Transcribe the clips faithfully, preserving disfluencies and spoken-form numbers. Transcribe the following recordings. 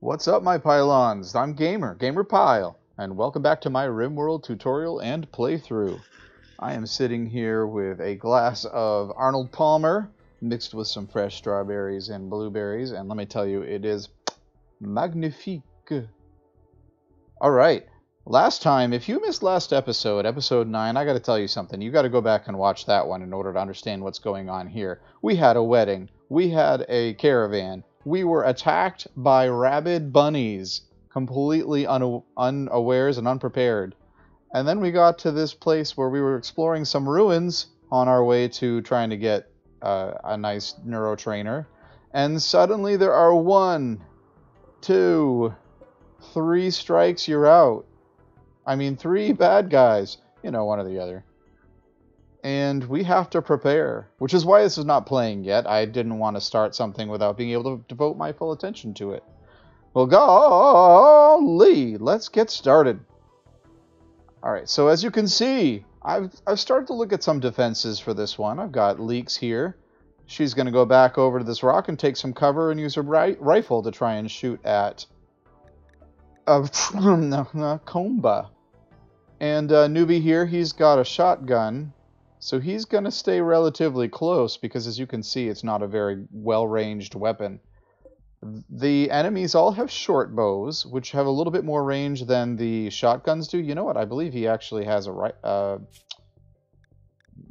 What's up, my pylons? I'm Gamer, Gamer Pyle, and welcome back to my RimWorld tutorial and playthrough. I am sitting here with a glass of Arnold Palmer, mixed with some fresh strawberries and blueberries, and let me tell you, it is magnifique. Alright, last time, if you missed last episode, episode nine, I gotta tell you something. You gotta go back and watch that one in order to understand what's going on here. We had a wedding. We had a caravan. We were attacked by rabid bunnies, completely un unawares and unprepared. And then we got to this place where we were exploring some ruins on our way to trying to get uh, a nice Neurotrainer. And suddenly there are one, two, three strikes, you're out. I mean, three bad guys, you know, one or the other. And we have to prepare, which is why this is not playing yet. I didn't want to start something without being able to devote my full attention to it. Well, golly, let's get started. All right, so as you can see, I've, I've started to look at some defenses for this one. I've got Leakes here. She's going to go back over to this rock and take some cover and use her ri rifle to try and shoot at uh, Komba. And uh, Newbie here, he's got a shotgun. So he's going to stay relatively close because, as you can see, it's not a very well-ranged weapon. The enemies all have short bows, which have a little bit more range than the shotguns do. You know what? I believe he actually has a right... Uh,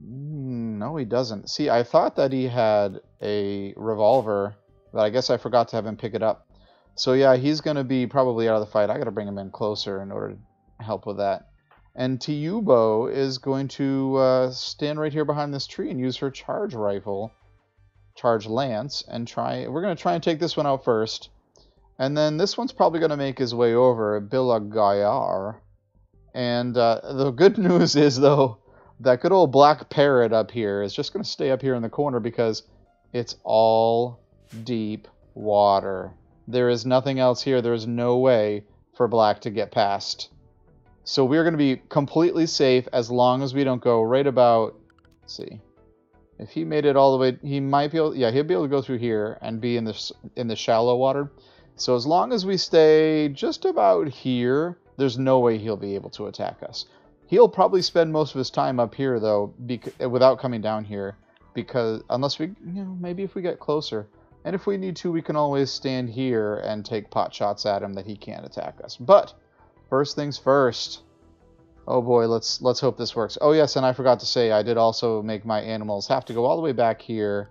no, he doesn't. See, I thought that he had a revolver, but I guess I forgot to have him pick it up. So, yeah, he's going to be probably out of the fight. I got to bring him in closer in order to help with that. And Tiubo is going to uh, stand right here behind this tree and use her charge rifle, charge lance, and try. We're going to try and take this one out first. And then this one's probably going to make his way over, Bilagayar. And uh, the good news is, though, that good old black parrot up here is just going to stay up here in the corner because it's all deep water. There is nothing else here. There is no way for black to get past. So we're going to be completely safe as long as we don't go right about, let's see, if he made it all the way, he might be able, yeah, he'll be able to go through here and be in the, in the shallow water. So as long as we stay just about here, there's no way he'll be able to attack us. He'll probably spend most of his time up here, though, without coming down here, because unless we, you know, maybe if we get closer. And if we need to, we can always stand here and take pot shots at him that he can't attack us. But first things first. Oh boy, let's let's hope this works. Oh yes, and I forgot to say, I did also make my animals have to go all the way back here.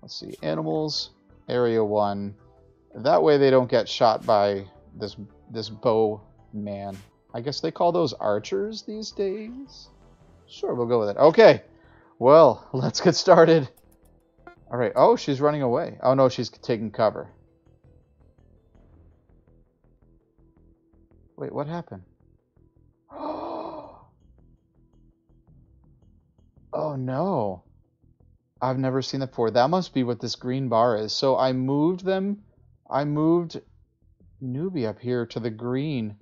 Let's see, animals, area one. That way they don't get shot by this this bow man. I guess they call those archers these days? Sure, we'll go with it. Okay, well, let's get started. All right, oh, she's running away. Oh no, she's taking cover. Wait, what happened? Oh no. I've never seen that before. That must be what this green bar is. So I moved them. I moved Newbie up here to the green.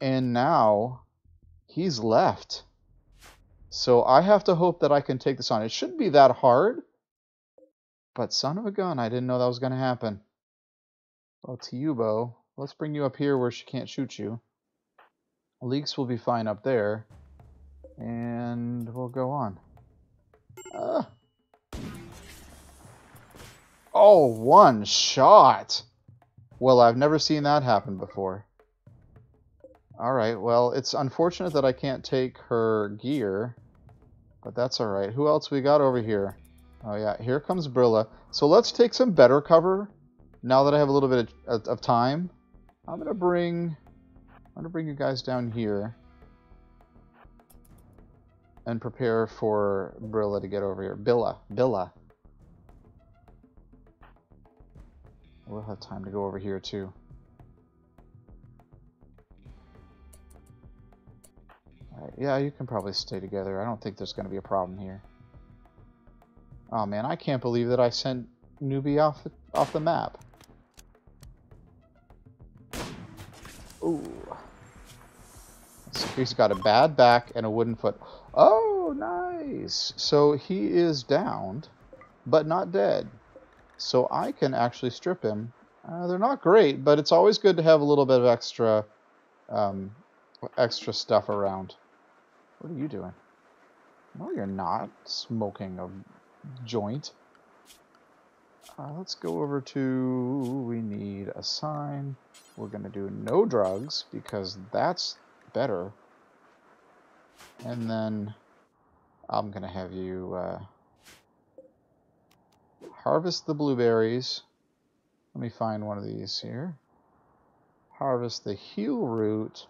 And now he's left. So I have to hope that I can take this on. It shouldn't be that hard. But son of a gun, I didn't know that was going to happen. Well, Tiubo, let's bring you up here where she can't shoot you. Leakes will be fine up there. And we'll go on. Uh. Oh, one shot! Well, I've never seen that happen before. Alright, well, it's unfortunate that I can't take her gear. But that's alright. Who else we got over here? Oh yeah, here comes Brilla. So let's take some better cover now that I have a little bit of, of time. I'm gonna bring, I'm gonna bring you guys down here and prepare for Brilla to get over here. Billa, Billa. We'll have time to go over here too. All right, yeah, you can probably stay together. I don't think there's gonna be a problem here. Oh man, I can't believe that I sent Newbie off the, off the map. Ooh. So he's got a bad back and a wooden foot. Oh, nice! So he is downed, but not dead. So I can actually strip him Uh, they're not great, but it's always good to have a little bit of extra, um, extra stuff around. What are you doing? No, you're not smoking a joint. Uh, let's go over to... we need a sign. We're going to do no drugs, because that's better. And then I'm going to have you uh, harvest the blueberries. Let me find one of these here. Harvest the heel root.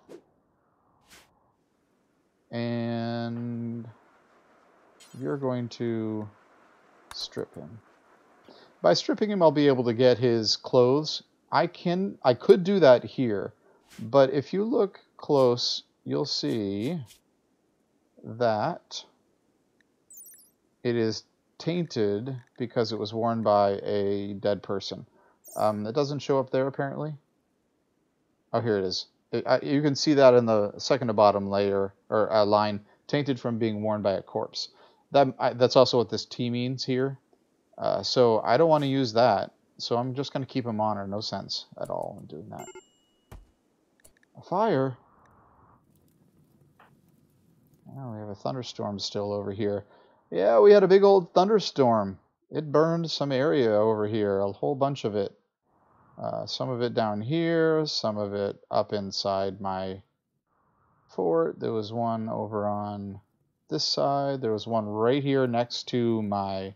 And you're going to strip him. By stripping him, I'll be able to get his clothes. I can, I could do that here, but if you look close, you'll see that it is tainted because it was worn by a dead person. Um, that doesn't show up there, apparently. Oh, here it is. It, I, you can see that in the second to bottom layer, or uh, line, tainted from being worn by a corpse. That, I, that's also what this T means here. Uh, so I don't want to use that, so I'm just going to keep him on, or no sense at all in doing that. A fire? Oh, we have a thunderstorm still over here. Yeah, we had a big old thunderstorm. It burned some area over here, a whole bunch of it. Uh, some of it down here, some of it up inside my fort. There was one over on this side. There was one right here next to my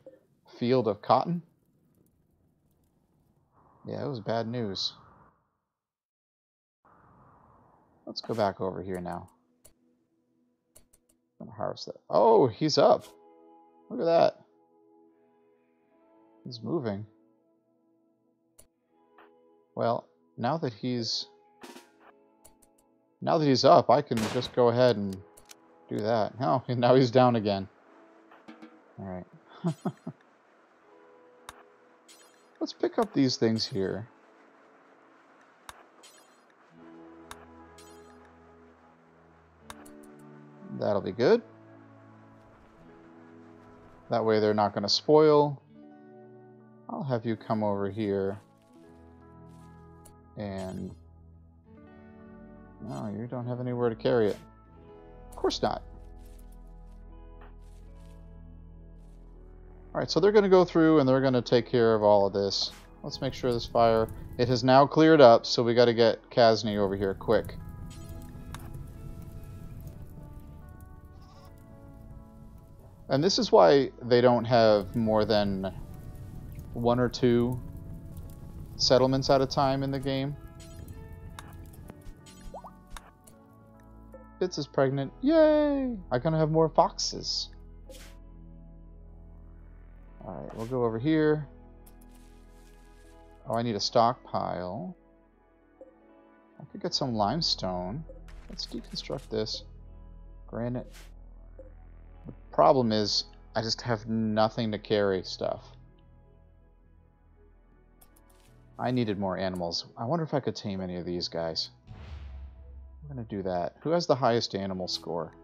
field of cotton. Yeah, it was bad news. Let's go back over here now. I'm gonna harvest that. Oh, he's up. Look at that. He's moving. Well, now that he's now that he's up, I can just go ahead and do that. No, oh, now he's down again. All right. Let's pick up these things here. That'll be good. That way they're not going to spoil. I'll have you come over here. And... no, you don't have anywhere to carry it. Of course not. Alright, so they're going to go through and they're going to take care of all of this. Let's make sure this fire... it has now cleared up, so we got to get Kazni over here quick. And this is why they don't have more than one or two settlements at a time in the game. Fitz is pregnant. Yay! I'm going to have more foxes. Alright, we'll go over here. Oh, I need a stockpile. I could get some limestone. Let's deconstruct this. Granite. The problem is, I just have nothing to carry stuff. I needed more animals. I wonder if I could tame any of these guys. I'm going to do that. Who has the highest animal score?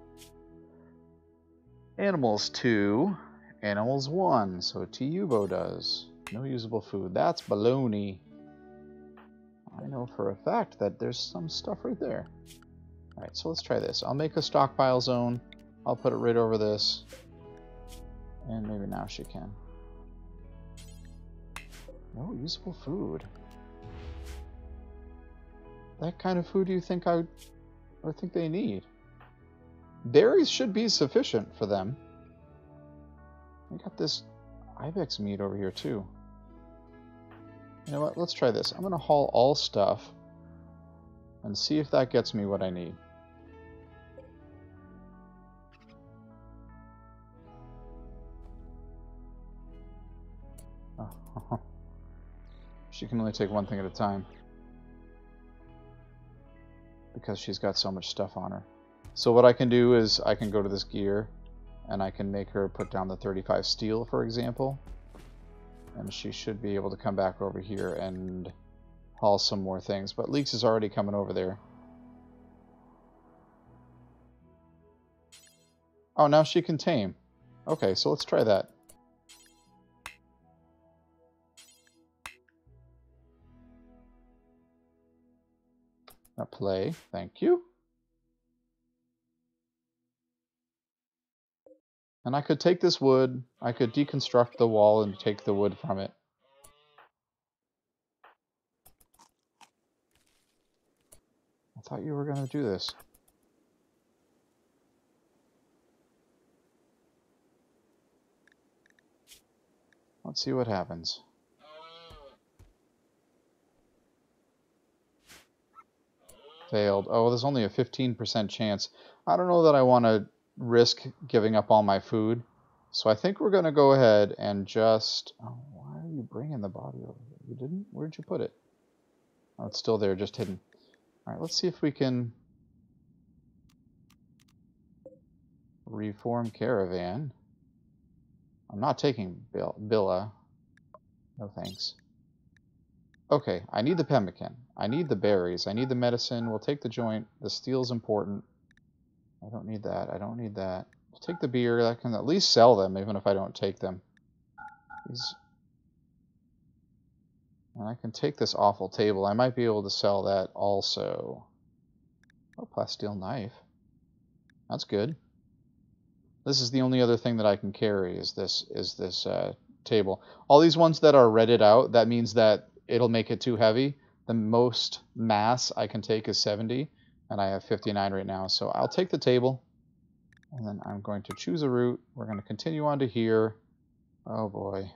Animals two. Animals one, so Tiubo does. No usable food. That's baloney. I know for a fact that there's some stuff right there. Alright, so let's try this. I'll make a stockpile zone. I'll put it right over this. And maybe now she can. No usable food. That kind of food do you think I would, or think they need? Berries should be sufficient for them. We got this Ibex meat over here, too. You know what? Let's try this. I'm going to haul all stuff and see if that gets me what I need. Oh. She can only take one thing at a time. Because she's got so much stuff on her. So what I can do is I can go to this gear... and I can make her put down the thirty-five steel, for example. And she should be able to come back over here and haul some more things. But Leakes is already coming over there. Oh, now she can tame. Okay, so let's try that. Now play. Thank you. And I could take this wood. I could deconstruct the wall and take the wood from it. I thought you were going to do this. Let's see what happens. Failed. Oh, there's only a fifteen percent chance. I don't know that I want to risk giving up all my food. So I think we're going to go ahead and just... Oh, why are you bringing the body over here? You didn't? Where'd you put it? Oh, it's still there, just hidden. All right, let's see if we can... Reform caravan. I'm not taking Bill, Billa. No thanks. Okay, I need the pemmican. I need the berries. I need the medicine. We'll take the joint. The steel's important. I don't need that. I don't need that. We'll take the beer. I can at least sell them, even if I don't take them. These... And I can take this awful table. I might be able to sell that also. Oh, plasteel knife. That's good. This is the only other thing that I can carry is this is this uh, table. All these ones that are redded out, that means that it'll make it too heavy. The most mass I can take is seventy, and I have fifty-nine right now. So I'll take the table, and then I'm going to choose a route. We're going to continue on to here. Oh, boy.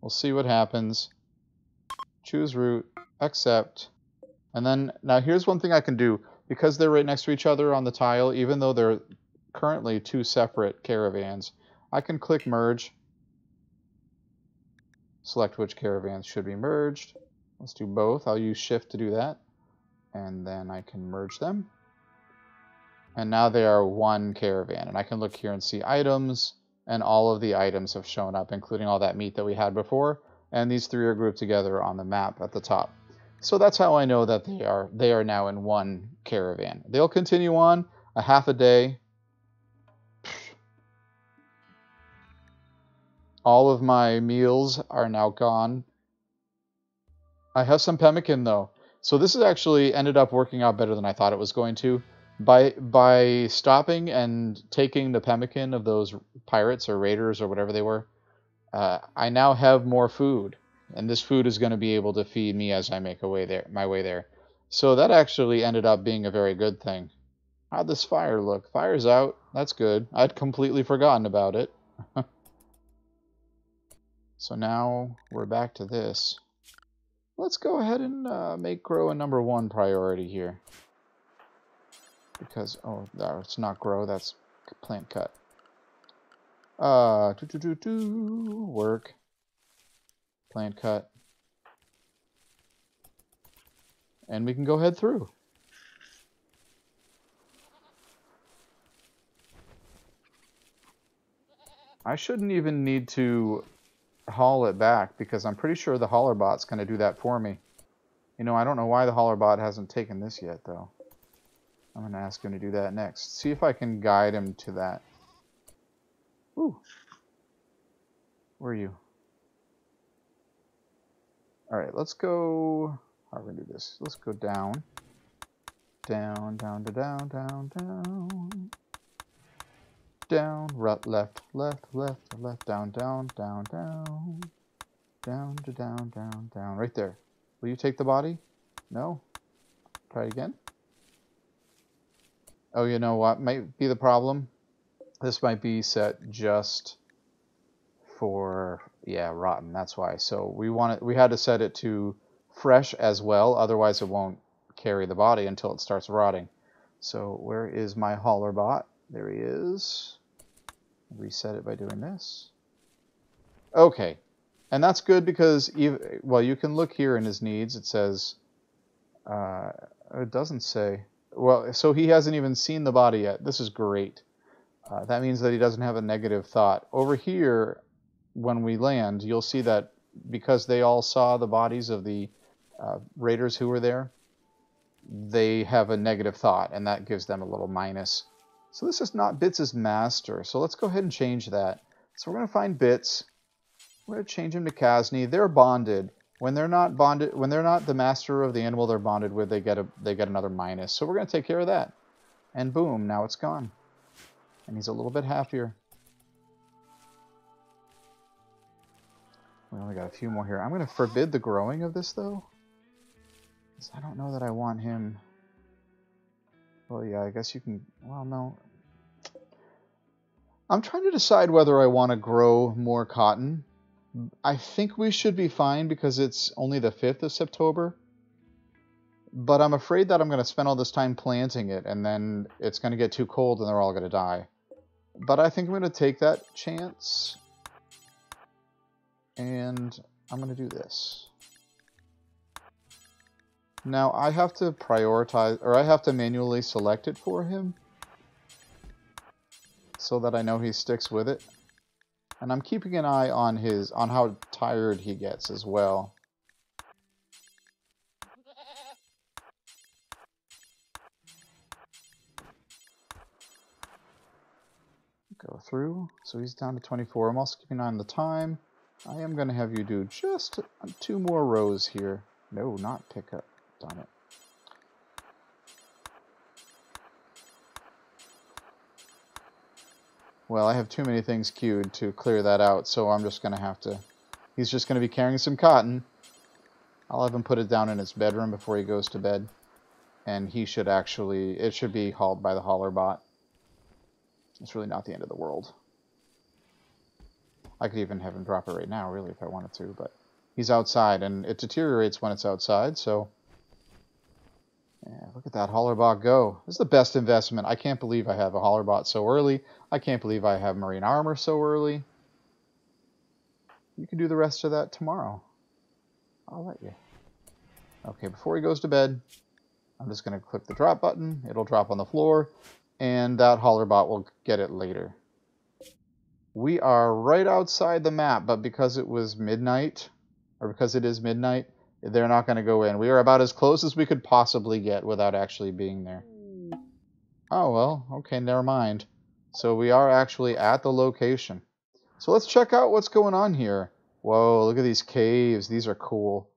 We'll see what happens. Choose route, accept. And then, now here's one thing I can do. Because they're right next to each other on the tile, even though they're... currently two separate caravans. I can click merge. Select which caravans should be merged. Let's do both. I'll use shift to do that. And then I can merge them. And now they are one caravan. And I can look here and see items. And all of the items have shown up, including all that meat that we had before. And these three are grouped together on the map at the top. So that's how I know that they are, they are now in one caravan. They'll continue on a half a day. All of my meals are now gone. I have some pemmican, though. So this has actually ended up working out better than I thought it was going to. By by stopping and taking the pemmican of those pirates or raiders or whatever they were, uh, I now have more food. And this food is going to be able to feed me as I make a way there, my way there. So that actually ended up being a very good thing. How'd this fire look? Fire's out. That's good. I'd completely forgotten about it. So now we're back to this. Let's go ahead and uh, make grow a number one priority here. Because, oh, that's not grow, that's plant cut. Uh, do, do, do, do, work. Plant cut. And we can go ahead through. I shouldn't even need to haul it back, because I'm pretty sure the hauler bot's going to do that for me. You know, I don't know why the hauler bot hasn't taken this yet, though. I'm going to ask him to do that next. See if I can guide him to that. Ooh. Where are you? Alright, let's go... How are we going to do this? Let's go down. Down, down, down, down, down. Down, right, left, left, left, left, down, down, down, down, down, to down, down, down, right there. Will you take the body? No? Try it again. Oh, you know what might be the problem? This might be set just for, yeah, rotten, that's why. So we want it, we had to set it to fresh as well, otherwise it won't carry the body until it starts rotting. So where is my hauler bot? There he is. Reset it by doing this. Okay. And that's good because, even, well, you can look here in his needs. It says, uh, it doesn't say. Well, so he hasn't even seen the body yet. This is great. Uh, that means that he doesn't have a negative thought. Over here, when we land, you'll see that because they all saw the bodies of the uh, raiders who were there, they have a negative thought, and that gives them a little minus. So this is not Bits' master, so let's go ahead and change that. So we're going to find Bits. We're going to change him to Kazni. They're bonded. When they're not bonded, when they're not the master of the animal they're bonded with, they get a they get another minus. So we're going to take care of that. And boom, now it's gone. And he's a little bit happier. We only got a few more here. I'm going to forbid the growing of this, though. Because I don't know that I want him. Well, yeah, I guess you can... Well, no. I'm trying to decide whether I want to grow more cotton. I think we should be fine because it's only the fifth of September. But I'm afraid that I'm going to spend all this time planting it and then it's going to get too cold and they're all going to die. But I think I'm going to take that chance. And I'm going to do this. Now I have to prioritize, or I have to manually select it for him so that I know he sticks with it. And I'm keeping an eye on his on how tired he gets as well. Go through. So he's down to twenty-four. I'm also keeping an eye on the time. I am going to have you do just two more rows here. No, not pick up. Darn it. Well, I have too many things queued to clear that out, so I'm just going to have to... He's just going to be carrying some cotton. I'll have him put it down in his bedroom before he goes to bed. And he should actually... It should be hauled by the hauler bot. It's really not the end of the world. I could even have him drop it right now, really, if I wanted to, but... He's outside, and it deteriorates when it's outside, so... Yeah, look at that Hollerbot go. This is the best investment. I can't believe I have a Hollerbot so early. I can't believe I have Marine Armor so early. You can do the rest of that tomorrow. I'll let you. Okay, before he goes to bed, I'm just going to click the drop button. It'll drop on the floor, and that Hollerbot will get it later. We are right outside the map, but because it was midnight, or because it is midnight, they're not going to go in. We are about as close as we could possibly get without actually being there. Oh, well, okay, never mind. So we are actually at the location. So let's check out what's going on here. Whoa, look at these caves. These are cool.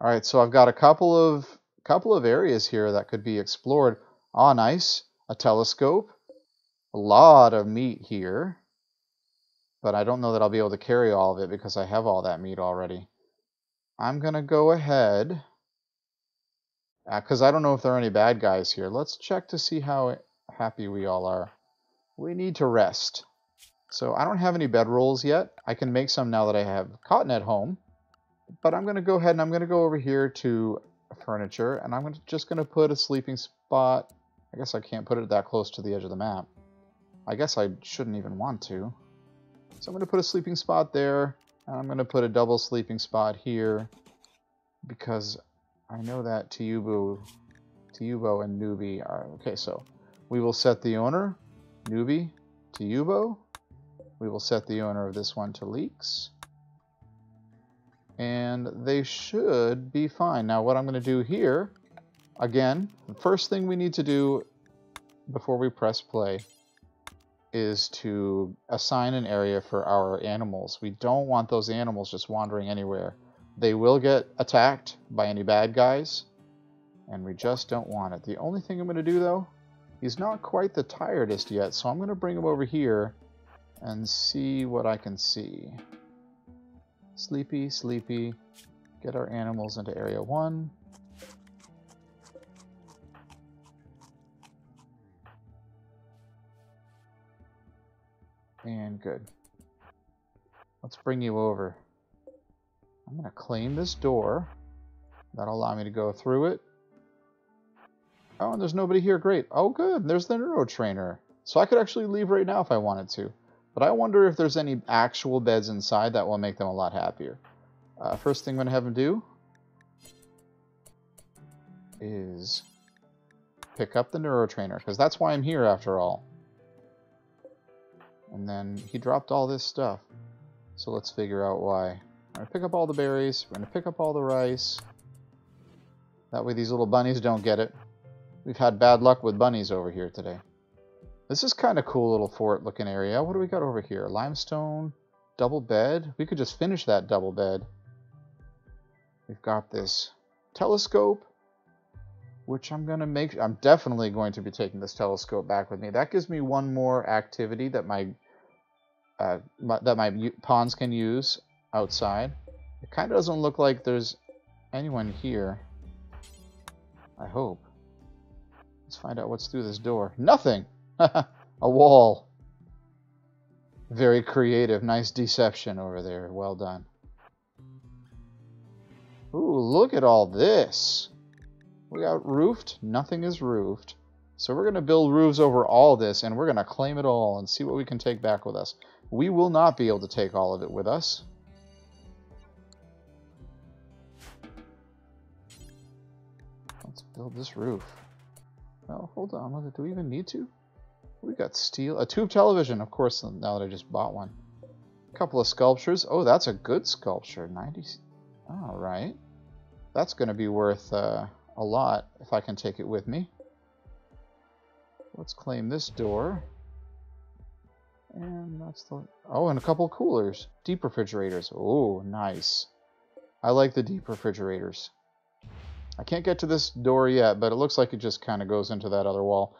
All right, so I've got a couple of couple of areas here that could be explored. Ah, nice. A telescope. A lot of meat here. But I don't know that I'll be able to carry all of it because I have all that meat already. I'm going to go ahead, because uh, I don't know if there are any bad guys here. Let's check to see how happy we all are. We need to rest. So I don't have any bedrolls yet. I can make some now that I have cotton at home. But I'm going to go ahead and I'm going to go over here to furniture, and I'm gonna, just going to put a sleeping spot. I guess I can't put it that close to the edge of the map. I guess I shouldn't even want to. So I'm going to put a sleeping spot there. I'm going to put a double sleeping spot here because I know that Tiubo, Tiubo and Newbie are... Okay, so we will set the owner, Newbie, Tiubo. We will set the owner of this one to Leakes. And they should be fine. Now what I'm going to do here, again, the first thing we need to do before we press play is to assign an area for our animals. We don't want those animals just wandering anywhere. They will get attacked by any bad guys, and we just don't want it. The only thing I'm going to do, though, he's not quite the tiredest yet, so I'm going to bring him over here and see what I can see. Sleepy, sleepy. Get our animals into area one. And good. Let's bring you over. I'm going to claim this door. That'll allow me to go through it. Oh, and there's nobody here. Great. Oh, good. There's the Neurotrainer. So I could actually leave right now if I wanted to. But I wonder if there's any actual beds inside that will make them a lot happier. Uh, first thing I'm going to have them do is pick up the Neurotrainer, because that's why I'm here after all. And then he dropped all this stuff. So let's figure out why. I'm going to pick up all the berries. We're going to pick up all the rice. That way these little bunnies don't get it. We've had bad luck with bunnies over here today. This is kind of cool little fort looking area. What do we got over here? Limestone, double bed. We could just finish that double bed. We've got this telescope, which I'm going to make... I'm definitely going to be taking this telescope back with me. That gives me one more activity that my, uh, my that my pawns can use outside. It kind of doesn't look like there's anyone here. I hope. Let's find out what's through this door. Nothing! A wall. Very creative. Nice deception over there. Well done. Ooh, look at all this. We got roofed. Nothing is roofed. So we're going to build roofs over all this, and we're going to claim it all and see what we can take back with us. We will not be able to take all of it with us. Let's build this roof. Oh, hold on. Do we even need to? We got steel. A tube television, of course, now that I just bought one. A couple of sculptures. Oh, that's a good sculpture. ninety. All right. That's going to be worth uh, a lot if I can take it with me. Let's claim this door. And that's the... Oh, and a couple coolers. Deep refrigerators. Oh, nice. I like the deep refrigerators. I can't get to this door yet, but it looks like it just kind of goes into that other wall.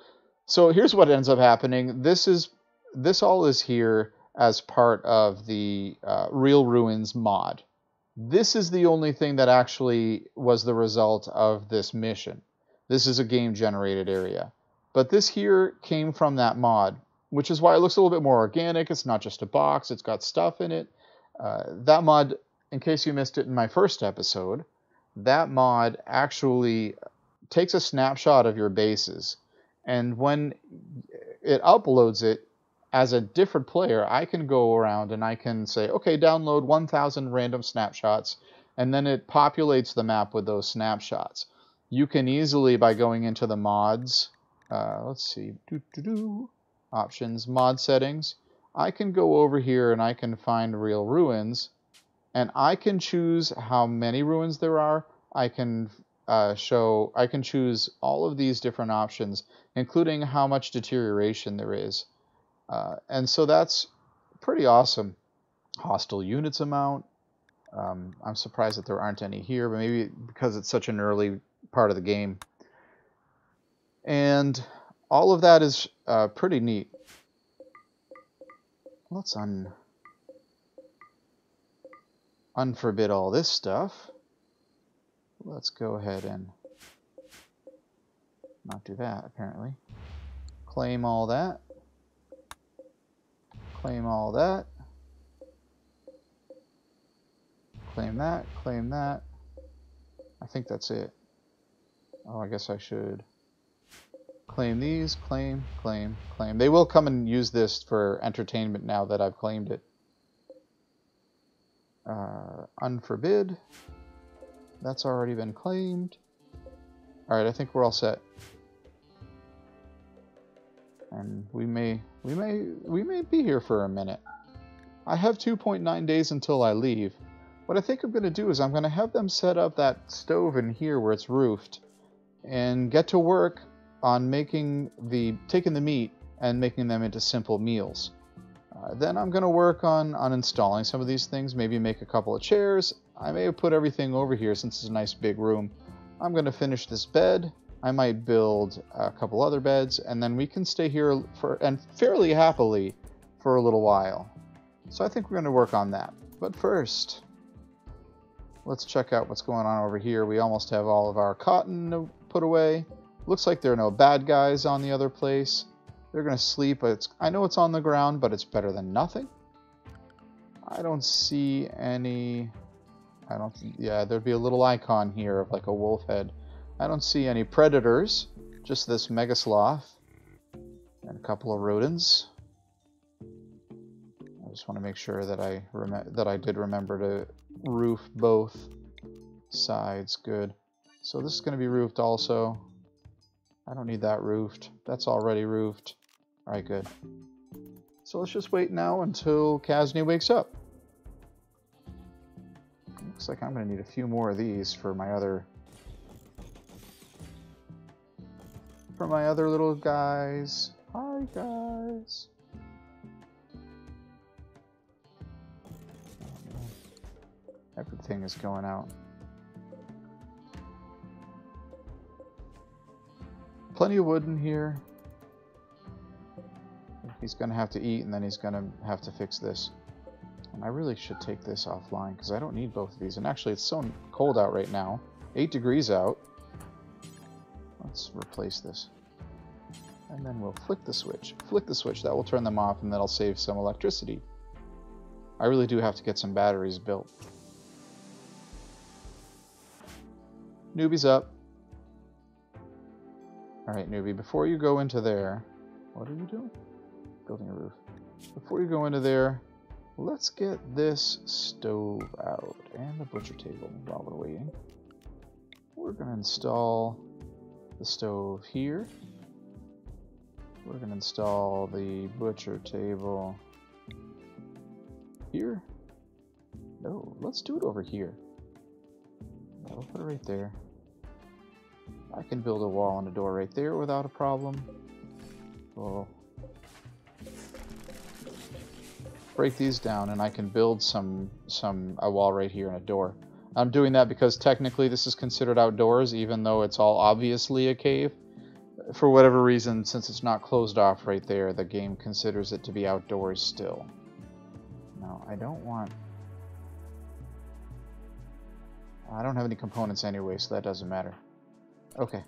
So here's what ends up happening. This is this all is here as part of the uh, Real Ruins mod. This is the only thing that actually was the result of this mission. This is a game-generated area. But this here came from that mod, which is why it looks a little bit more organic. It's not just a box. It's got stuff in it. Uh, that mod, in case you missed it in my first episode, that mod actually takes a snapshot of your bases, and when it uploads it as a different player, I can go around and I can say, okay, download one thousand random snapshots, and then it populates the map with those snapshots. You can easily, by going into the mods, uh, let's see, doo -doo -doo, options, mod settings, I can go over here and I can find Real Ruins, and I can choose how many ruins there are. I can uh, show, I can choose all of these different options, including how much deterioration there is. Uh, and so that's pretty awesome. Hostile units amount. Um, I'm surprised that there aren't any here, but maybe because it's such an early part of the game. And all of that is uh, pretty neat. Let's un... unforbid all this stuff. Let's go ahead and not do that, apparently. Claim all that. Claim all that. Claim that. Claim that. I think that's it. Oh, I guess I should claim these. Claim, claim, claim. They will come and use this for entertainment now that I've claimed it. Uh, unforbid. That's already been claimed. Alright, I think we're all set. And we may we may we may be here for a minute. I have two point nine days until I leave. What I think I'm gonna do is I'm gonna have them set up that stove in here where it's roofed and get to work on making the taking the meat and making them into simple meals. Uh, then I'm going to work on, on installing some of these things, maybe make a couple of chairs. I may have put everything over here since it's a nice big room. I'm going to finish this bed. I might build a couple other beds, and then we can stay here for and fairly happily for a little while. So I think we're going to work on that. But first, let's check out what's going on over here. We almost have all of our cotton put away. Looks like there are no bad guys on the other place. They're going to sleep. It's, I know it's on the ground, but it's better than nothing. I don't see any... I don't... Yeah, there'd be a little icon here of like a wolf head. I don't see any predators. Just this Megasloth. And a couple of rodents. I just want to make sure that I, that I did remember to roof both sides. Good. So this is going to be roofed also. I don't need that roofed. That's already roofed. All right, good. So let's just wait now until Kazni wakes up. Looks like I'm going to need a few more of these for my other for my other little guys. Hi guys. Everything is going out. plenty of wood in here. He's going to have to eat, and then he's going to have to fix this. And I really should take this offline, because I don't need both of these. And actually, it's so cold out right now. Eight degrees out. Let's replace this. And then we'll flick the switch. Flick the switch. That will turn them off, and that'll save some electricity. I really do have to get some batteries built. Newbie's up. Alright, Newbie, before you go into there... What are you doing? Building a roof. Before you go into there, let's get this stove out. And the butcher table while we're waiting. We're going to install the stove here. We're going to install the butcher table... Here? No, let's do it over here. I'll put it right there. I can build a wall and a door right there without a problem. We'll break these down, and I can build some some a wall right here and a door. I'm doing that because technically this is considered outdoors, even though it's all obviously a cave. For whatever reason, since it's not closed off right there, the game considers it to be outdoors still. No, I don't want... I don't have any components anyway, so that doesn't matter. Okay.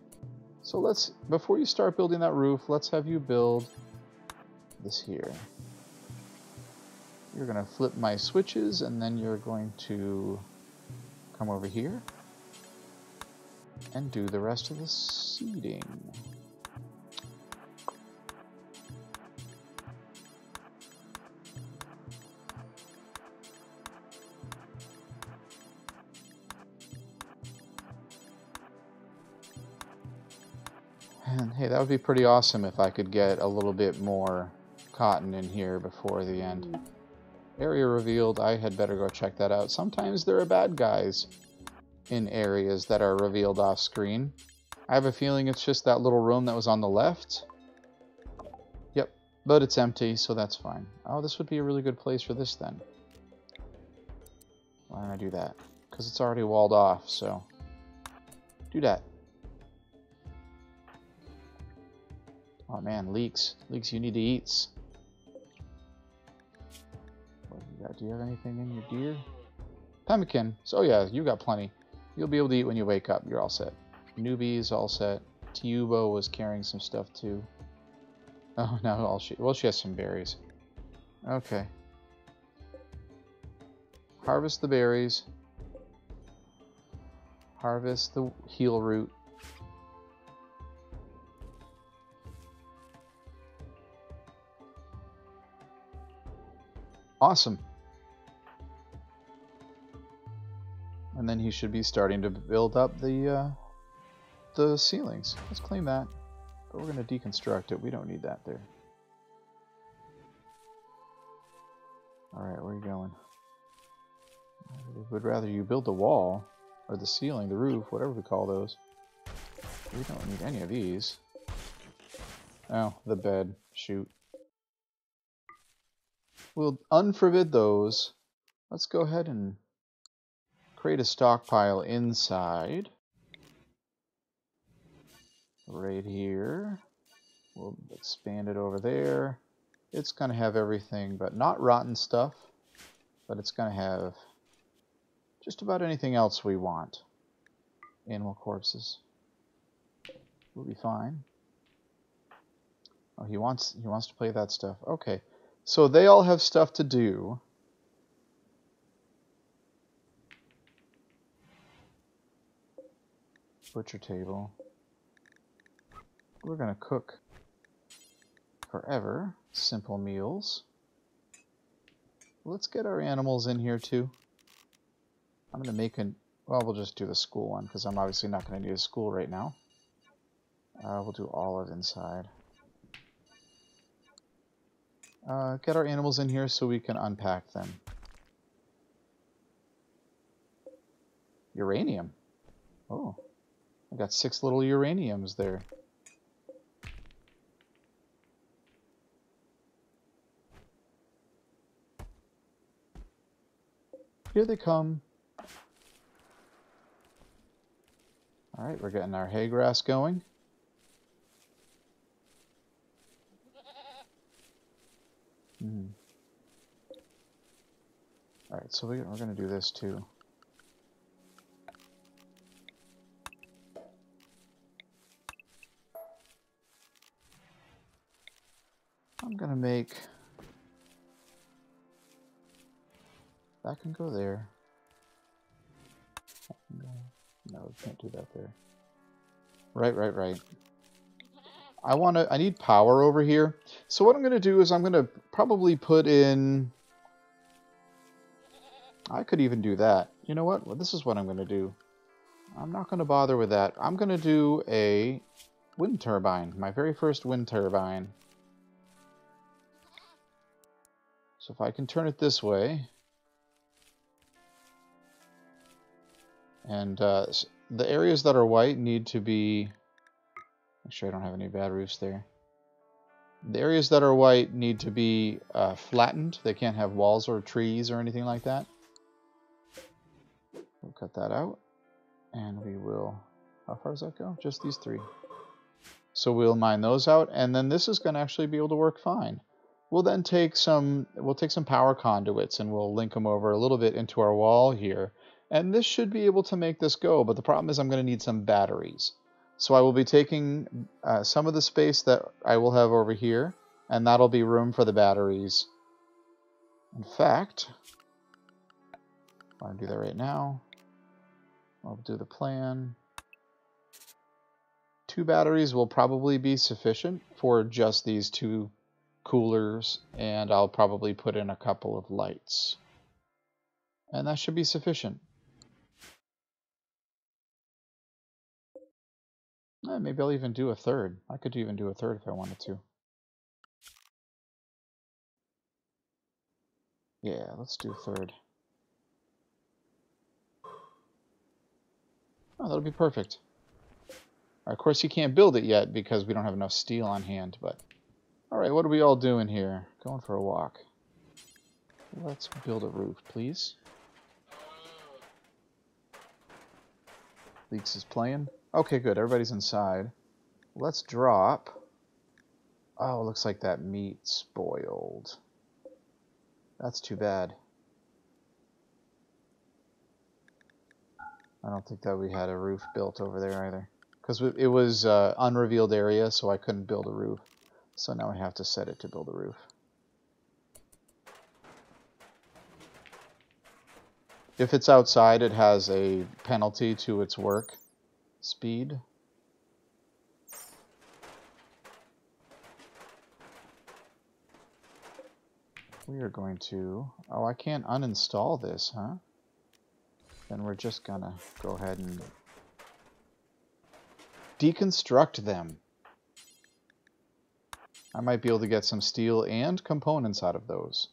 So let's... Before you start building that roof, let's have you build this here. You're going to flip my switches, and then you're going to come over here and do the rest of the seating. Hey, that would be pretty awesome if I could get a little bit more cotton in here before the end. Area revealed, I had better go check that out. Sometimes there are bad guys in areas that are revealed off screen. I have a feeling it's just that little room that was on the left. Yep, but it's empty, so that's fine. Oh, this would be a really good place for this then. Why don't I do that? Because it's already walled off, so do that. Oh man, Leakes. Leakes, you need to eat. What do you got? Do you have anything in your deer? Pemmican. So yeah, you got plenty. You'll be able to eat when you wake up. You're all set. Newbie's all set. Tiubo was carrying some stuff too. Oh no, all she well she has some berries. Okay. Harvest the berries. Harvest the heel root. Awesome. And then he should be starting to build up the uh, the ceilings. Let's claim that. But we're going to deconstruct it. We don't need that there. Alright, where are you going? I would rather you build the wall, or the ceiling, the roof, whatever we call those. We don't need any of these. Oh, the bed. Shoot. We'll unforbid those. Let's go ahead and create a stockpile inside. Right here. We'll expand it over there. It's going to have everything, but not rotten stuff. But it's going to have just about anything else we want. Animal corpses. We'll be fine. Oh, he wants, he wants to play that stuff. Okay. So they all have stuff to do. Butcher table. We're going to cook forever. Simple meals. Let's get our animals in here too. I'm going to make an... Well, we'll just do the school one because I'm obviously not going to need a school right now. Uh, we'll do all of inside. Uh, get our animals in here so we can unpack them. Uranium. Oh. I got six little uraniums there. Here they come. Alright, we're getting our hay grass going. Mm. Alright, so we, we're going to do this too. I'm going to make... That can go there. No, we can't do that there. Right, right, right. I want to... I need power over here. So what I'm going to do is I'm going to probably put in... I could even do that. You know what? Well, this is what I'm going to do. I'm not going to bother with that. I'm going to do a wind turbine. My very first wind turbine. So if I can turn it this way... And uh, the areas that are white need to be... Make sure I don't have any bad roofs there. The areas that are white need to be uh, flattened. They can't have walls or trees or anything like that. We'll cut that out. And we will... How far does that go? Just these three. So we'll mine those out. And then this is going to actually be able to work fine. We'll then take some... We'll take some power conduits and we'll link them over a little bit into our wall here. And this should be able to make this go, but the problem is I'm going to need some batteries. So I will be taking uh, some of the space that I will have over here, and that'll be room for the batteries. In fact, I want to do that right now. I'll do the plan. Two batteries will probably be sufficient for just these two coolers, and I'll probably put in a couple of lights. And that should be sufficient. Maybe I'll even do a third. I could even do a third if I wanted to. Yeah, let's do a third. Oh, that'll be perfect. Right, of course, you can't build it yet because we don't have enough steel on hand, but... Alright, what are we all doing here? Going for a walk. Let's build a roof, please. Leakes is playing. Okay, good. Everybody's inside. Let's drop. Oh, looks like that meat spoiled. That's too bad. I don't think that we had a roof built over there either. Because it was uh, unrevealed area, so I couldn't build a roof. So now I have to set it to build a roof. If it's outside, it has a penalty to its work speed. We are going to... Oh, I can't uninstall this, huh? Then we're just gonna go ahead and deconstruct them. I might be able to get some steel and components out of those.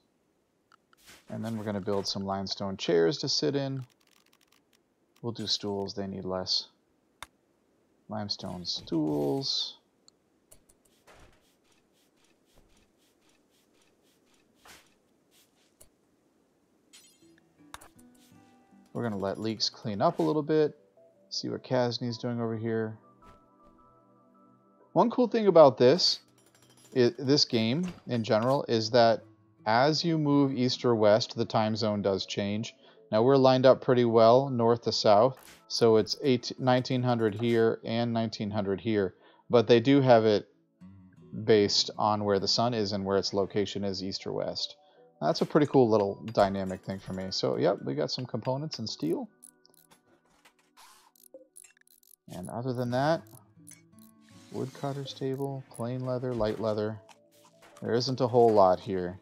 And then we're going to build some limestone chairs to sit in. We'll do stools. They need less. Limestone stools. We're going to let Leakes clean up a little bit. See what Kazni's doing over here. One cool thing about this, this game in general, is that as you move east or west, the time zone does change. Now we're lined up pretty well north to south, so it's nineteen hundred here and nineteen hundred here. But they do have it based on where the sun is and where its location is east or west. That's a pretty cool little dynamic thing for me. So yep, we got some components and steel. And other than that, woodcutter's table, plain leather, light leather. There isn't a whole lot here.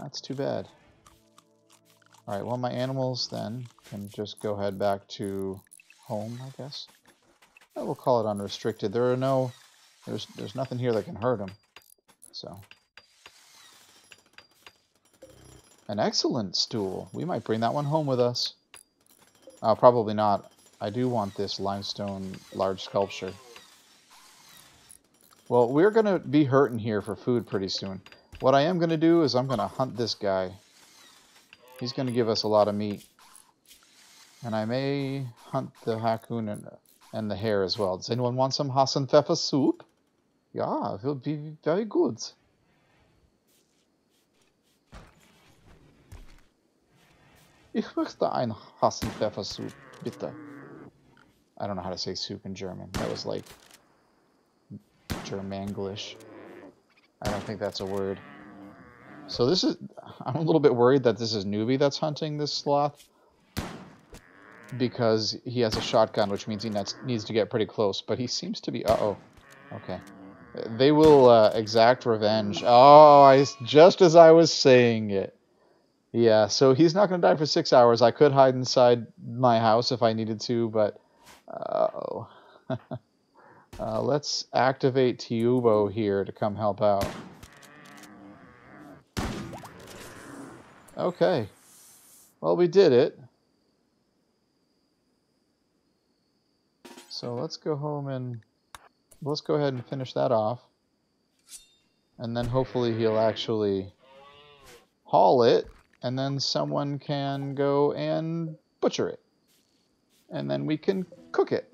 That's too bad. Alright, well my animals then can just go head back to home, I guess. I will call it unrestricted. There are no... There's, there's nothing here that can hurt them. So. An excellent stool. We might bring that one home with us. Uh, probably not. I do want this limestone large sculpture. Well, we're going to be hurting here for food pretty soon. What I am going to do is I'm going to hunt this guy. He's going to give us a lot of meat. And I may hunt the Hakun and, and the hare as well. Does anyone want some Hassenpfeffer soup? Yeah, it will be very good. Ich möchte ein Hassenpfeffer soup, bitte. I don't know how to say soup in German. That was like Germanglish. I don't think that's a word. So this is... I'm a little bit worried that this is Newbie that's hunting this sloth. Because he has a shotgun, which means he needs to get pretty close. But he seems to be... Uh-oh. Okay. They will uh, exact revenge. Oh, I, just as I was saying it. Yeah, so he's not going to die for six hours. I could hide inside my house if I needed to, but... Uh-oh. uh, let's activate Tiubo here to come help out. Okay. Well, we did it. So let's go home and... Let's go ahead and finish that off. And then hopefully he'll actually haul it. And then someone can go and butcher it. And then we can cook it.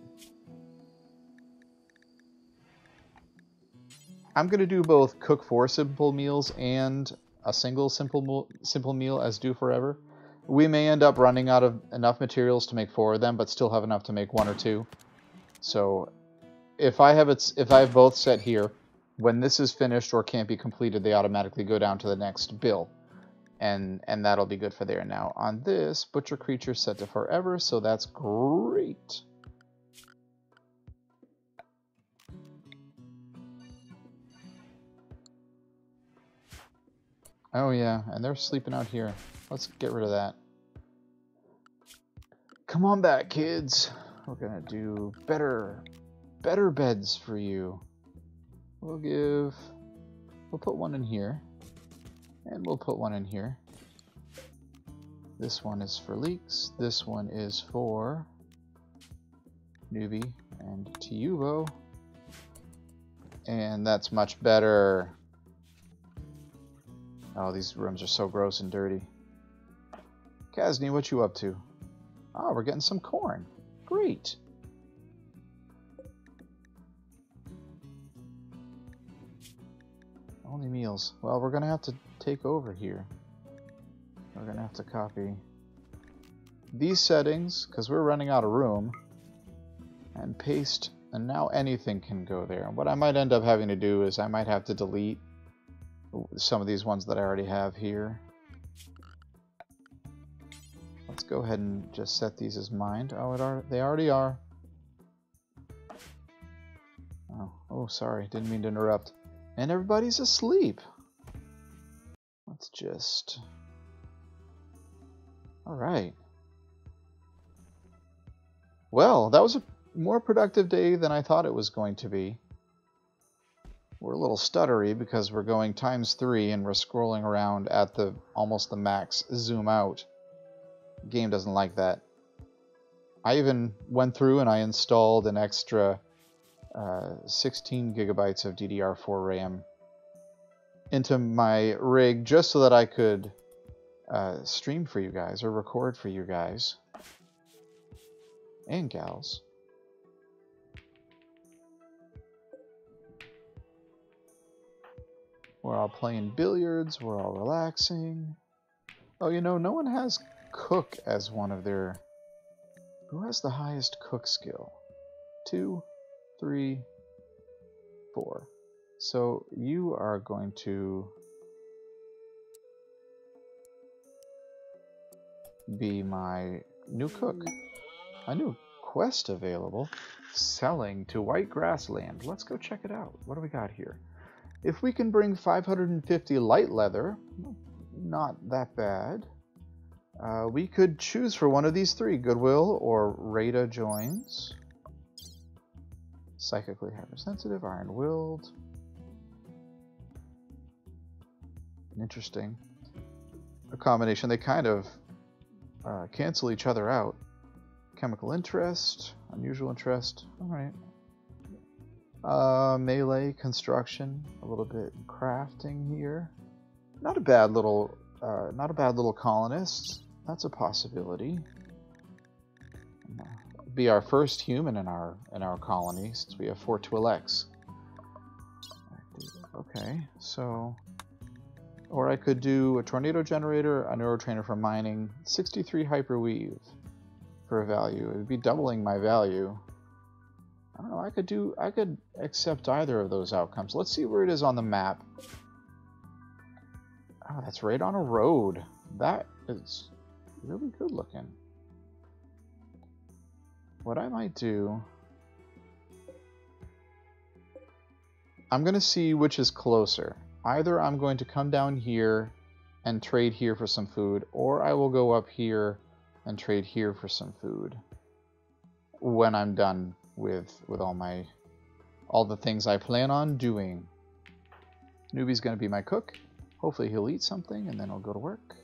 I'm going to do both cook four simple meals and a single simple simple meal as due forever. We may end up running out of enough materials to make four of them, but still have enough to make one or two. So if I have it's if I have both set here, when this is finished or can't be completed, they automatically go down to the next bill. And and that'll be good for there. Now on this, butcher creature set to forever, so that's great. Oh yeah, and they're sleeping out here. Let's get rid of that. Come on back, kids. We're gonna do better, better beds for you. We'll give, we'll put one in here. And we'll put one in here. This one is for Leakes. This one is for Newbie and Tiubo. And that's much better. Oh, these rooms are so gross and dirty. Kazni, what you up to? Oh, we're getting some corn. Great. Only meals. Well, we're going to have to take over here. We're going to have to copy these settings, because we're running out of room, and paste, and now anything can go there. And what I might end up having to do is I might have to delete some of these ones that I already have here. Let's go ahead and just set these as mined. Oh, it are, they already are. Oh, oh, sorry. Didn't mean to interrupt. And everybody's asleep. Let's just... Alright. Well, that was a more productive day than I thought it was going to be. We're a little stuttery because we're going times three and we're scrolling around at the almost the max zoom out. Game doesn't like that. I even went through and I installed an extra Uh, sixteen gigabytes of D D R four RAM into my rig just so that I could uh, stream for you guys or record for you guys and gals. We're all playing billiards, we're all relaxing. Oh, you know, no one has cook as one of their... Who has the highest cook skill? Two... Three, four. So you are going to be my new cook. A new quest available. Selling to White Grassland. Let's go check it out. What do we got here? If we can bring five hundred fifty light leather, not that bad. Uh, we could choose for one of these three. Goodwill or Rada joins. Psychically hypersensitive, iron-willed. Interesting. A combination. They kind of uh, cancel each other out. Chemical interest, unusual interest. All right. Uh, melee, construction, a little bit crafting here. Not a bad little, uh, not a bad little colonist. That's a possibility. No. Be our first human in our in our colony since we have four Twi'leks. Okay, so Or I could do a tornado generator, a neurotrainer for mining, sixty-three hyperweave for a value. It would be doubling my value. I don't know, I could do I could accept either of those outcomes. Let's see where it is on the map. Oh, that's right on a road. That is really good looking. What I might do, I'm gonna see which is closer. Either I'm going to come down here and trade here for some food, or I will go up here and trade here for some food when I'm done with with all my all the things I plan on doing. Newbie's gonna be my cook. Hopefully he'll eat something and then I'll go to work.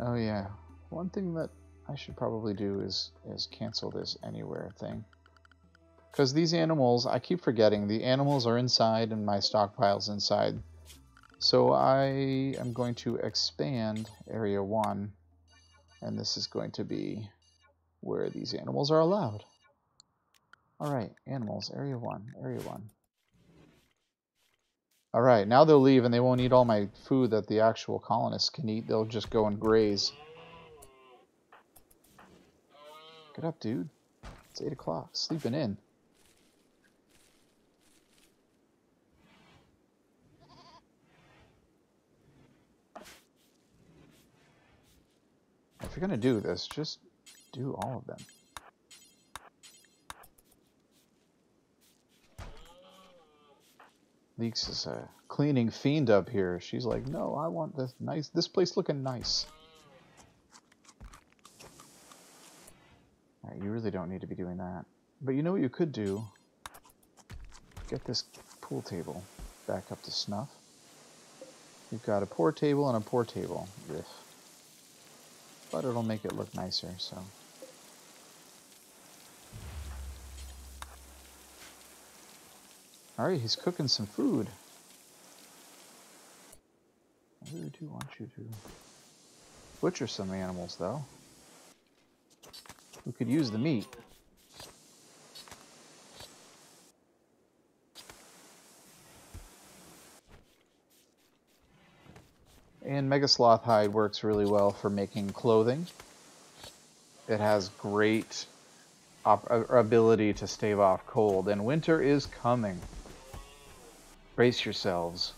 Oh yeah, one thing that I should probably do is is cancel this anywhere thing. Because these animals, I keep forgetting, the animals are inside and my stockpile's inside. So I am going to expand area one, and this is going to be where these animals are allowed. Alright, animals, area one, area one. Alright, now they'll leave and they won't eat all my food that the actual colonists can eat, they'll just go and graze. Get up, dude. It's eight o'clock, sleeping in. If you're going to do this, just do all of them. Leakes is a cleaning fiend up here. She's like, no, I want this nice, this place looking nice. All right, you really don't need to be doing that. But you know what you could do? Get this pool table back up to snuff. You've got a poor table and a poor table. Riff. But it'll make it look nicer, so. Alright, he's cooking some food. I really do want you to butcher some animals, though. Who could use the meat? And Megasloth hide works really well for making clothing. It has great ability to stave off cold, and winter is coming. Brace yourselves.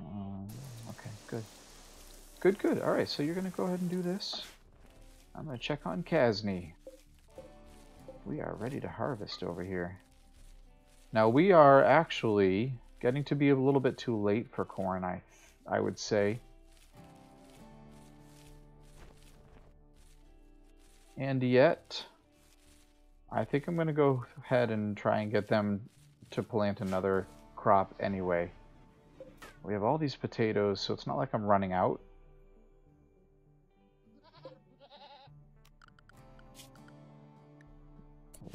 Um, okay, good. Good, good. Alright, so you're going to go ahead and do this. I'm going to check on Kazni. We are ready to harvest over here. Now we are actually getting to be a little bit too late for corn, I, I would say. And yet, I think I'm going to go ahead and try and get them to plant another crop anyway. We have all these potatoes, so it's not like I'm running out.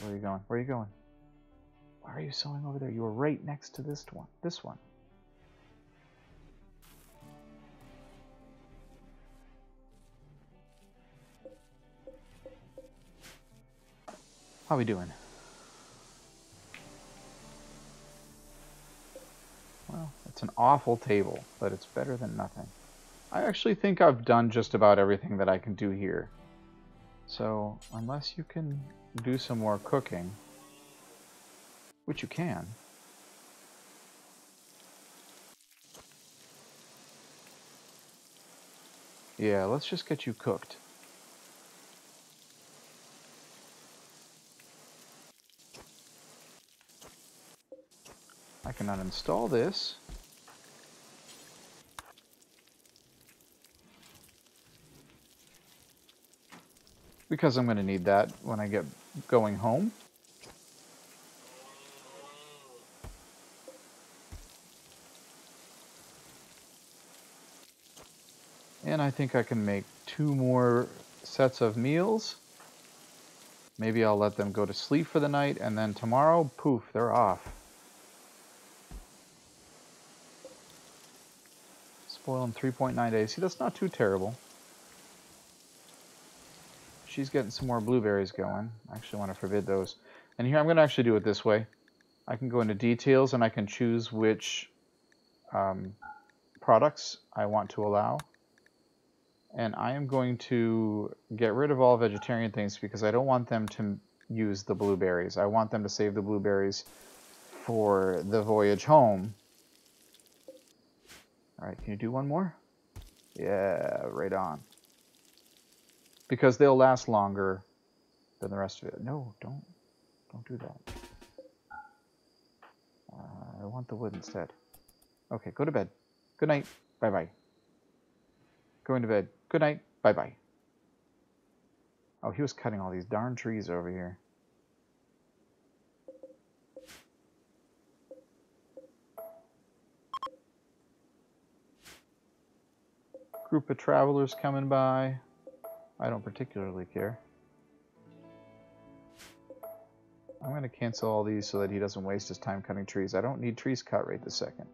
Where are you going? Where are you going? Why are you sewing over there? You were right next to this one. This one. How are we doing? Well, it's an awful table, but it's better than nothing. I actually think I've done just about everything that I can do here. So, unless you can do some more cooking, which you can. Yeah, let's just get you cooked. I can uninstall this. Because I'm going to need that when I get going home. And I think I can make two more sets of meals. Maybe I'll let them go to sleep for the night, and then tomorrow, poof, they're off. Spoil in three point nine days. See, that's not too terrible. she's getting some more blueberries going. I actually want to forbid those. And here I'm going to actually do it this way. I can go into details and I can choose which um, products I want to allow. And I am going to get rid of all vegetarian things because I don't want them to use the blueberries. I want them to save the blueberries for the voyage home. All right, can you do one more? Yeah, right on. Because they'll last longer than the rest of it. No, don't, don't do that. Uh, I want the wood instead. Okay, go to bed. Good night. Bye-bye. Going to bed. Good night. Bye-bye. Oh, he was cutting all these darn trees over here. Group of travelers coming by. I don't particularly care. I'm going to cancel all these so that he doesn't waste his time cutting trees. I don't need trees cut right this second.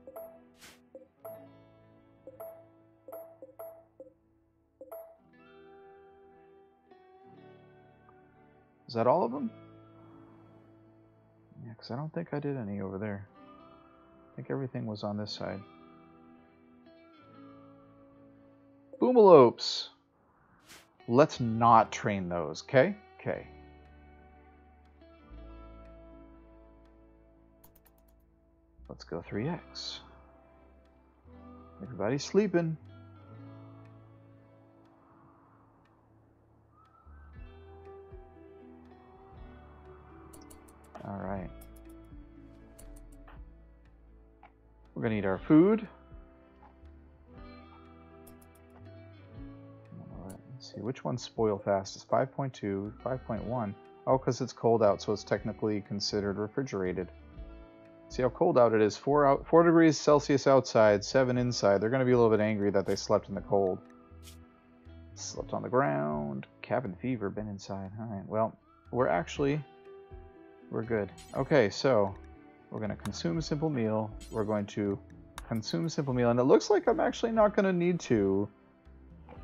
Is that all of them? Yeah, because I don't think I did any over there. I think everything was on this side. Boomalopes! Let's not train those, okay? Okay. Let's go three X. Everybody's sleeping. All right. We're going to eat our food. Let's see, which one's spoil fastest? five point two, five point one. Oh, because it's cold out, so it's technically considered refrigerated. See how cold out it is. Four, out, four degrees Celsius outside, seven inside. They're going to be a little bit angry that they slept in the cold. Slept on the ground. Cabin fever, been inside. All right, well, we're actually... We're good. Okay, so we're going to consume a simple meal. We're going to consume a simple meal. And it looks like I'm actually not going to need to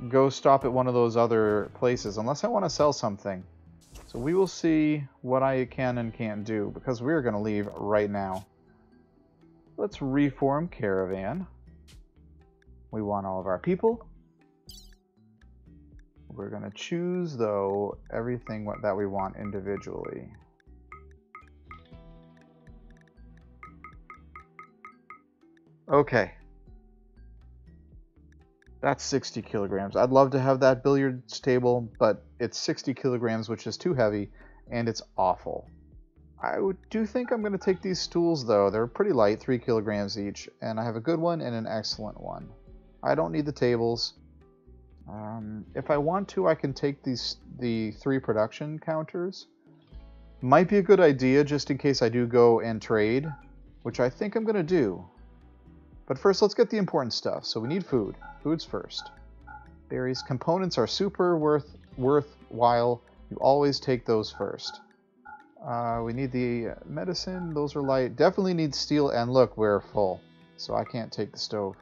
go stop at one of those other places unless I want to sell something. So we will see what I can and can't do because we're going to leave right now. Let's reform caravan. We want all of our people. We're going to choose, though, everything that we want individually. Okay. That's sixty kilograms. I'd love to have that billiards table, but it's sixty kilograms, which is too heavy, and it's awful. I do think I'm going to take these stools, though. They're pretty light, three kilograms each, and I have a good one and an excellent one. I don't need the tables. Um, if I want to, I can take these the three production counters. Might be a good idea just in case I do go and trade, which I think I'm going to do. But first, let's get the important stuff. So we need food. Food's first. Berries. Components are super worth worthwhile. You always take those first. Uh, we need the medicine. Those are light. Definitely need steel. And look, we're full. So I can't take the stove.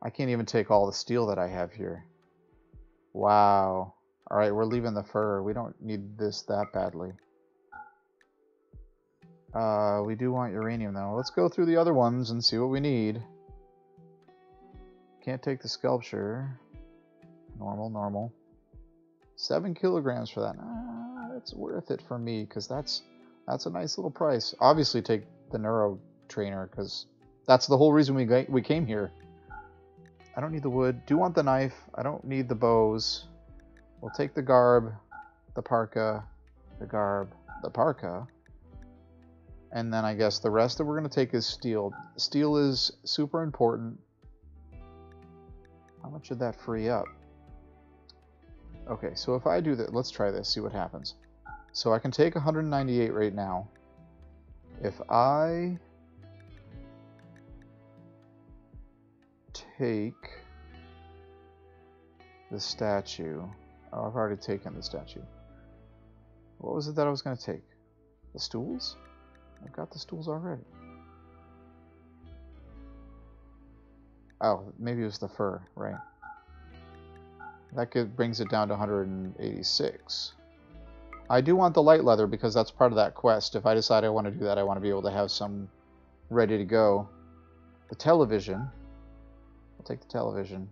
I can't even take all the steel that I have here. Wow. All right, we're leaving the fur. We don't need this that badly. Uh, we do want uranium, though. Let's go through the other ones and see what we need. Can't take the sculpture. Normal, normal. Seven kilograms for that. Ah, that's worth it for me, because that's, that's a nice little price. Obviously, take the Neurotrainer, because that's the whole reason we, we came here. I don't need the wood. Do want the knife. I don't need the bows. We'll take the garb, the parka, the garb, the parka. And then I guess the rest that we're going to take is steel. Steel is super important. How much did that free up? Okay, so if I do that, let's try this, see what happens. So I can take one hundred ninety-eight right now. If I take the statue. Oh, I've already taken the statue. What was it that I was going to take? The stools? I've got the stools already. Oh, maybe it was the fur, right? That could, brings it down to one hundred eighty-six. I do want the light leather because that's part of that quest. If I decide I want to do that, I want to be able to have some ready to go. The television. I'll take the television.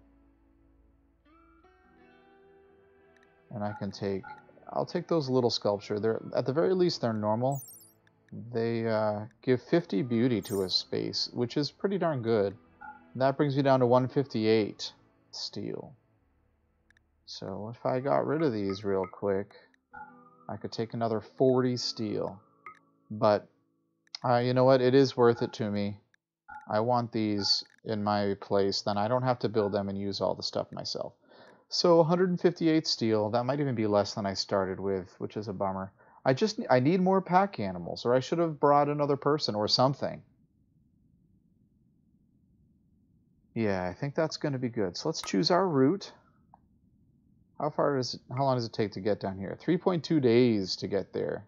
And I can take... I'll take those little sculpture. They're, at the very least, they're normal. They uh, give fifty beauty to a space, which is pretty darn good. And that brings me down to one fifty-eight steel. So if I got rid of these real quick... I could take another forty steel, but uh, you know what? It is worth it to me. I want these in my place, then I don't have to build them and use all the stuff myself. So one hundred fifty-eight steel, that might even be less than I started with, which is a bummer. I just I need more pack animals, or I should have brought another person or something. Yeah, I think that's going to be good. So let's choose our route. How far does it, how long does it take to get down here? three point two days to get there.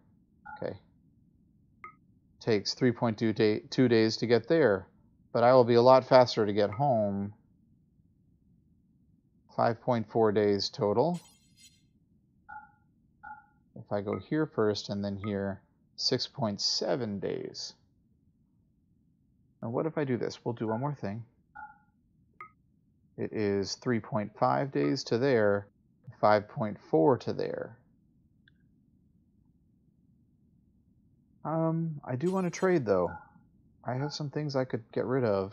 Okay. Takes three point two day, two days to get there. But I will be a lot faster to get home. five point four days total. If I go here first and then here, six point seven days. And what if I do this? We'll do one more thing. It is three point five days to there. five point four to there. Um, I do want to trade, though. I have some things I could get rid of.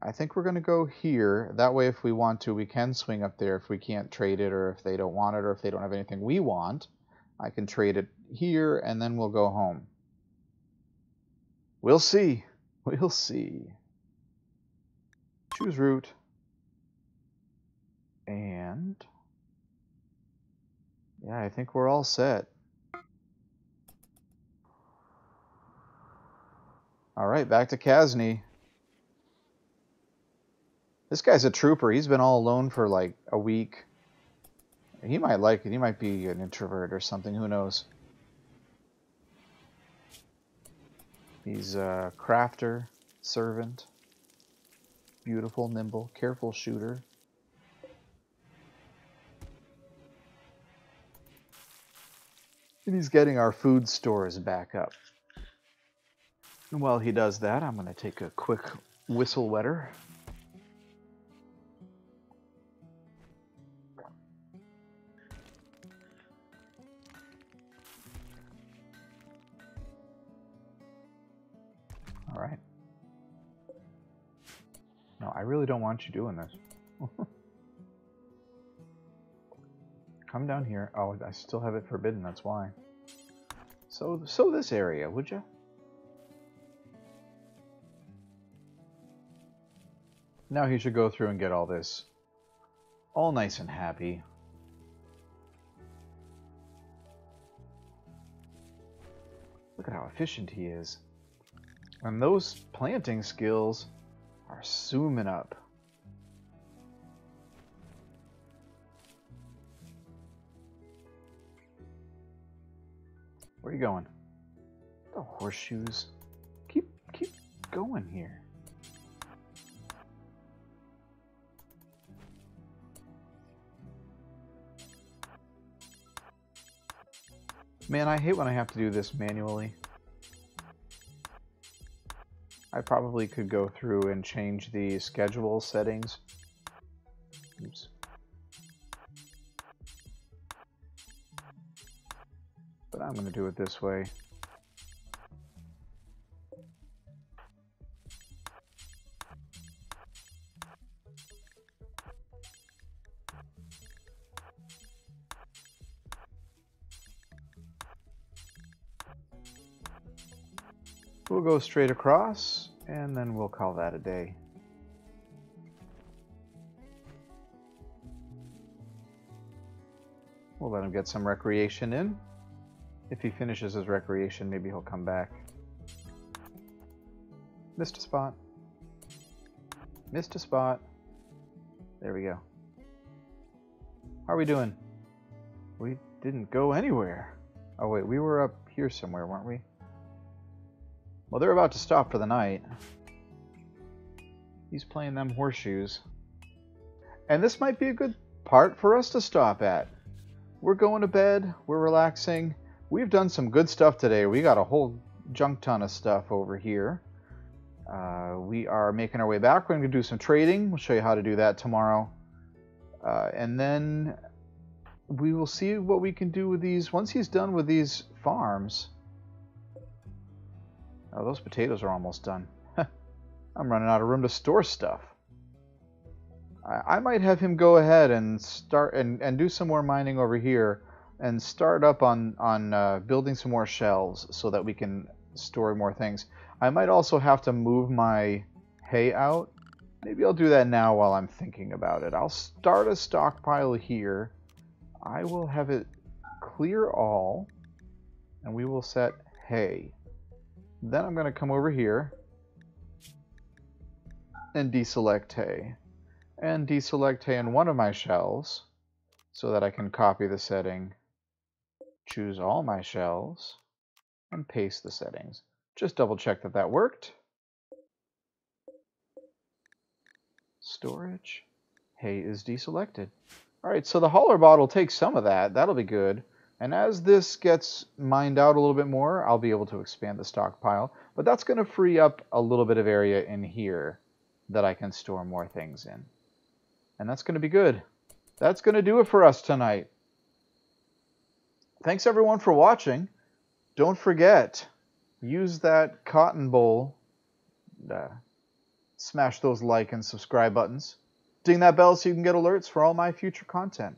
I think we're going to go here. That way, if we want to, we can swing up there if we can't trade it, or if they don't want it, or if they don't have anything we want. I can trade it here, and then we'll go home. We'll see. We'll see. Choose route. And, yeah, I think we're all set. All right, back to Kazni. This guy's a trooper. He's been all alone for, like, a week. He might like it. He might be an introvert or something. Who knows? He's a crafter, servant, beautiful, nimble, careful shooter. And he's getting our food stores back up. And while he does that, I'm going to take a quick whistle wetter. All right. No, I really don't want you doing this. Come down here. Oh, I still have it forbidden, that's why. So, so this area, would you? Now he should go through and get all this. All nice and happy. Look at how efficient he is. And those planting skills are zooming up. Where are you going? The horseshoes. Keep keep going here. Man, I hate when I have to do this manually. I probably could go through and change the schedule settings. Oops. I'm going to do it this way. We'll go straight across, and then we'll call that a day. We'll let him get some recreation in. If he finishes his recreation, maybe he'll come back. Missed a spot. Missed a spot. There we go. How are we doing? We didn't go anywhere. Oh, wait, we were up here somewhere, weren't we? Well, they're about to stop for the night. He's playing them horseshoes. And this might be a good part for us to stop at. We're going to bed. We're relaxing. We've done some good stuff today. We got a whole junk ton of stuff over here. Uh, we are making our way back. We're going to do some trading. We'll show you how to do that tomorrow. Uh, and then we will see what we can do with these. Once he's done with these farms... Oh, those potatoes are almost done. I'm running out of room to store stuff. I, I might have him go ahead and start and, and do some more mining over here and start up on, on uh, building some more shelves so that we can store more things. I might also have to move my hay out. Maybe I'll do that now while I'm thinking about it. I'll start a stockpile here. I will have it clear all, and we will set hay. Then I'm going to come over here and deselect hay. And deselect hay in one of my shelves so that I can copy the setting, choose all my shelves, and paste the settings. Just double check that that worked. Storage. Hay is deselected. All right, so the hauler bot will take some of that. That'll be good. And as this gets mined out a little bit more, I'll be able to expand the stockpile. But that's going to free up a little bit of area in here that I can store more things in. And that's going to be good. That's going to do it for us tonight. Thanks, everyone, for watching. Don't forget, use that cotton bowl. Uh, smash those like and subscribe buttons. Ding that bell so you can get alerts for all my future content.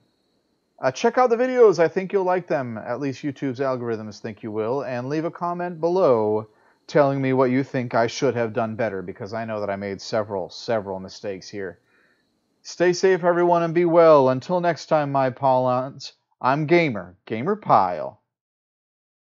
Uh, check out the videos. I think you'll like them. At least YouTube's algorithms think you will. And leave a comment below telling me what you think I should have done better, because I know that I made several, several mistakes here. Stay safe, everyone, and be well. Until next time, my Paulons, I'm Gamer, Gamer Pile.